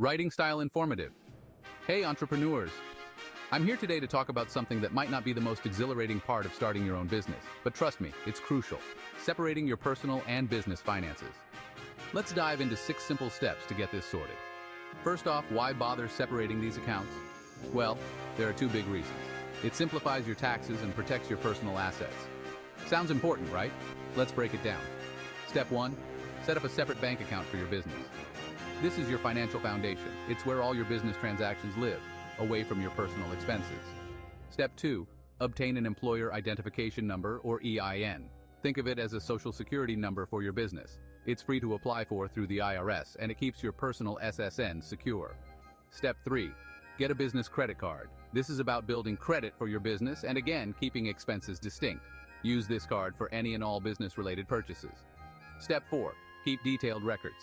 Writing style informative. Hey entrepreneurs! I'm here today to talk about something that might not be the most exhilarating part of starting your own business, but trust me, it's crucial. Separating your personal and business finances. Let's dive into 6 simple steps to get this sorted. First off, why bother separating these accounts? Well, there are 2 big reasons. It simplifies your taxes and protects your personal assets. Sounds important, right? Let's break it down. Step 1. Set up a separate bank account for your business. This is your financial foundation. It's where all your business transactions live, away from your personal expenses. Step 2. Obtain an employer identification number, or EIN. Think of it as a social security number for your business. It's free to apply for through the IRS, and it keeps your personal SSN secure. Step 3. Get a business credit card. This is about building credit for your business and, again, keeping expenses distinct. Use this card for any and all business-related purchases. Step 4. Keep detailed records.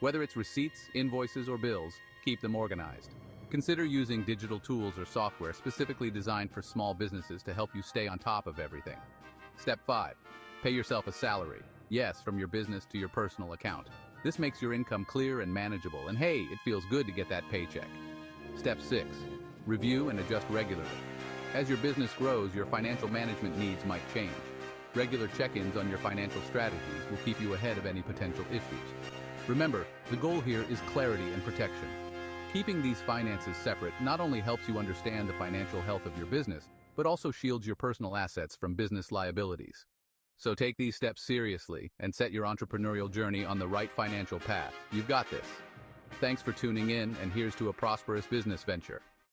Whether it's receipts, invoices, or bills, keep them organized. Consider using digital tools or software specifically designed for small businesses to help you stay on top of everything. Step 5. Pay yourself a salary. Yes, from your business to your personal account. This makes your income clear and manageable, and hey, it feels good to get that paycheck. Step 6. Review and adjust regularly. As your business grows, your financial management needs might change. Regular check-ins on your financial strategies will keep you ahead of any potential issues. Remember, the goal here is clarity and protection. Keeping these finances separate not only helps you understand the financial health of your business, but also shields your personal assets from business liabilities. So take these steps seriously and set your entrepreneurial journey on the right financial path. You've got this. Thanks for tuning in, and here's to a prosperous business venture.